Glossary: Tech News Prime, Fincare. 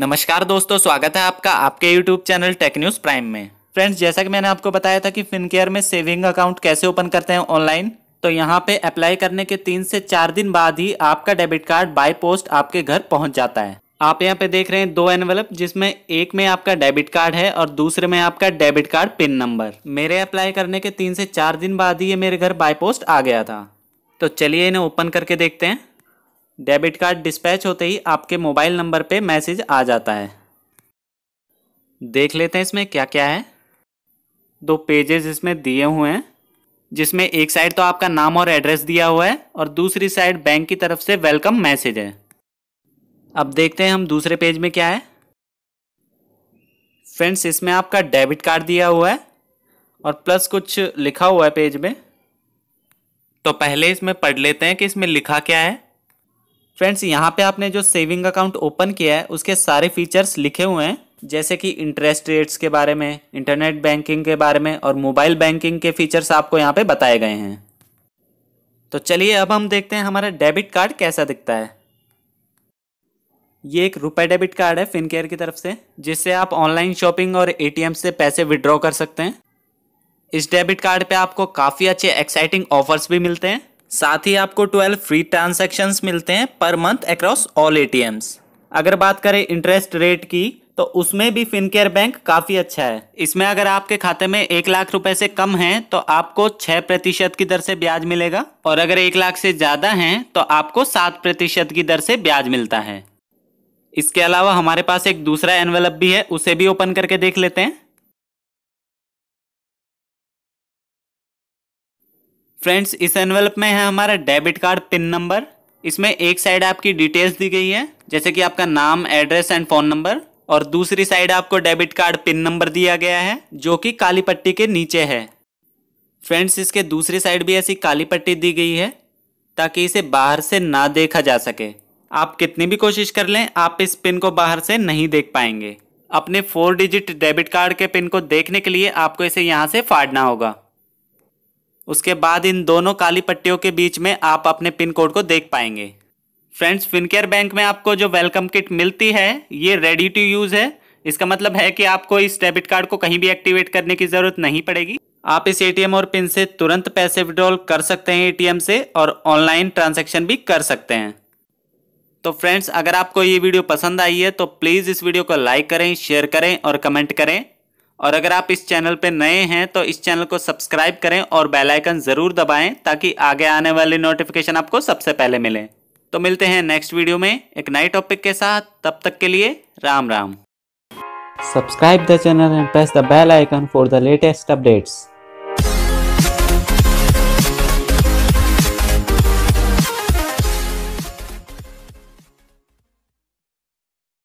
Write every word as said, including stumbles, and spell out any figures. नमस्कार दोस्तों, स्वागत है आपका आपके YouTube channel tech news prime में। फ्रेंड्स, जैसा कि मैंने आपको बताया था कि फिनकेयर में सेविंग अकाउंट कैसे ओपन करते हैं ऑनलाइन, तो यहाँ पे अप्लाई करने के तीन से चार दिन बाद ही आपका डेबिट कार्ड बाय पोस्ट आपके घर पहुँच जाता है। आप यहाँ पे देख रहे हैं दो एनवेलप, जिसमें एक में आपका डेबिट कार्ड है और दूसरे में आपका डेबिट कार्ड पिन नंबर। मेरे अप्लाई करने के तीन से चार दिन बाद ही ये मेरे घर बाय पोस्ट आ गया था। तो चलिए इन्हें ओपन करके देखते हैं। डेबिट कार्ड डिस्पैच होते ही आपके मोबाइल नंबर पे मैसेज आ जाता है। देख लेते हैं इसमें क्या क्या है। दो पेजेस इसमें दिए हुए हैं, जिसमें एक साइड तो आपका नाम और एड्रेस दिया हुआ है और दूसरी साइड बैंक की तरफ से वेलकम मैसेज है। अब देखते हैं हम दूसरे पेज में क्या है। फ्रेंड्स, इसमें आपका डेबिट कार्ड दिया हुआ है और प्लस कुछ लिखा हुआ है पेज में। तो पहले इसमें पढ़ लेते हैं कि इसमें लिखा क्या है। फ्रेंड्स, यहाँ पे आपने जो सेविंग अकाउंट ओपन किया है उसके सारे फीचर्स लिखे हुए हैं, जैसे कि इंटरेस्ट रेट्स के बारे में, इंटरनेट बैंकिंग के बारे में और मोबाइल बैंकिंग के फीचर्स आपको यहाँ पे बताए गए हैं। तो चलिए अब हम देखते हैं हमारा डेबिट कार्ड कैसा दिखता है। ये एक रुपए डेबिट कार्ड है फिनकेयर की तरफ से, जिससे आप ऑनलाइन शॉपिंग और एटीएम से पैसे विड्रॉ कर सकते हैं। इस डेबिट कार्ड पे आपको काफ़ी अच्छे एक्साइटिंग ऑफर्स भी मिलते हैं, साथ ही आपको ट्वेल्व फ्री ट्रांजैक्शंस मिलते हैं per month across all ATMs. अगर बात करें इंटरेस्ट रेट की, तो उसमें भी फिनकेयर बैंक काफ़ी अच्छा है। इसमें अगर आपके खाते में एक लाख रुपए से कम हैं तो आपको छः प्रतिशत की दर से ब्याज मिलेगा, और अगर एक लाख से ज़्यादा हैं तो आपको सात प्रतिशत की दर से ब्याज मिलता है। इसके अलावा हमारे पास एक दूसरा एनवेलप भी है, उसे भी ओपन करके देख लेते हैं। फ्रेंड्स, इस एनवेलप में है हमारा डेबिट कार्ड पिन नंबर। इसमें एक साइड आपकी डिटेल्स दी गई है, जैसे कि आपका नाम, एड्रेस एंड फ़ोन नंबर, और दूसरी साइड आपको डेबिट कार्ड पिन नंबर दिया गया है जो कि काली पट्टी के नीचे है। फ्रेंड्स, इसके दूसरी साइड भी ऐसी काली पट्टी दी गई है ताकि इसे बाहर से ना देखा जा सके। आप कितनी भी कोशिश कर लें, आप इस पिन को बाहर से नहीं देख पाएंगे। अपने फोर डिजिट डेबिट कार्ड के पिन को देखने के लिए आपको इसे यहाँ से फाड़ना होगा। उसके बाद इन दोनों काली पट्टियों के बीच में आप अपने पिन कोड को देख पाएंगे। फ्रेंड्स, फिनकेयर बैंक में आपको जो वेलकम किट मिलती है ये रेडी टू यूज़ है। इसका मतलब है कि आपको इस डेबिट कार्ड को कहीं भी एक्टिवेट करने की ज़रूरत नहीं पड़ेगी। आप इस एटीएम और पिन से तुरंत पैसे विड्रॉल कर सकते हैं एटीएम से, और ऑनलाइन ट्रांजैक्शन भी कर सकते हैं। तो फ्रेंड्स, अगर आपको ये वीडियो पसंद आई है तो प्लीज़ इस वीडियो को लाइक करें, शेयर करें और कमेंट करें। और अगर आप इस चैनल पर नए हैं तो इस चैनल को सब्सक्राइब करें और बेल आइकन ज़रूर दबाएं ताकि आगे आने वाले नोटिफिकेशन आपको सबसे पहले मिलें। तो मिलते हैं नेक्स्ट वीडियो में एक नए टॉपिक के साथ। तब तक के लिए Ram Ram. Subscribe the channel and press the bell icon for the latest updates.